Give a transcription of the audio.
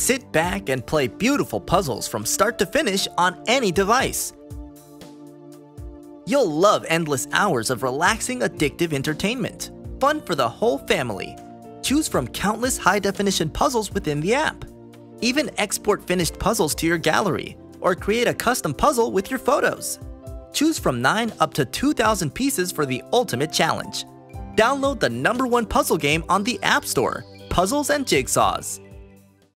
Sit back and play beautiful puzzles from start to finish on any device. You'll love endless hours of relaxing, addictive entertainment. Fun for the whole family. Choose from countless high-definition puzzles within the app. Even export finished puzzles to your gallery or create a custom puzzle with your photos. Choose from 9 up to 2,000 pieces for the ultimate challenge. Download the #1 puzzle game on the App Store, Puzzles and Jigsaws.